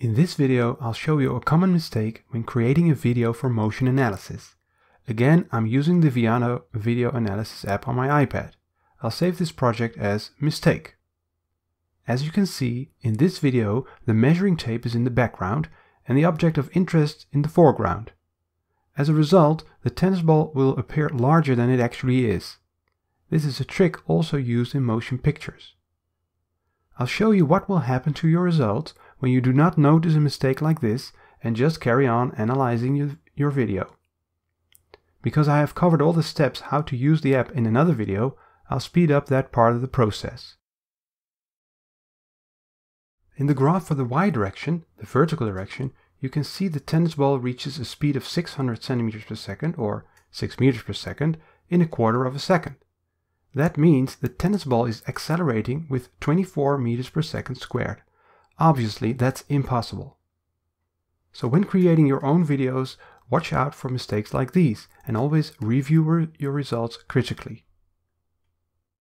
In this video, I'll show you a common mistake when creating a video for motion analysis. Again, I'm using the Viano Video Analysis app on my iPad. I'll save this project as Mistake. As you can see, in this video, the measuring tape is in the background and the object of interest in the foreground. As a result, the tennis ball will appear larger than it actually is. This is a trick also used in motion pictures. I'll show you what will happen to your results when you do not notice a mistake like this and just carry on analyzing your video. Because I have covered all the steps how to use the app in another video, I'll speed up that part of the process. In the graph for the Y direction, the vertical direction, you can see the tennis ball reaches a speed of 600 centimeters per second or 6 meters per second in a quarter of a second. That means the tennis ball is accelerating with 24 meters per second squared. Obviously, that's impossible. So when creating your own videos, watch out for mistakes like these and always review your results critically.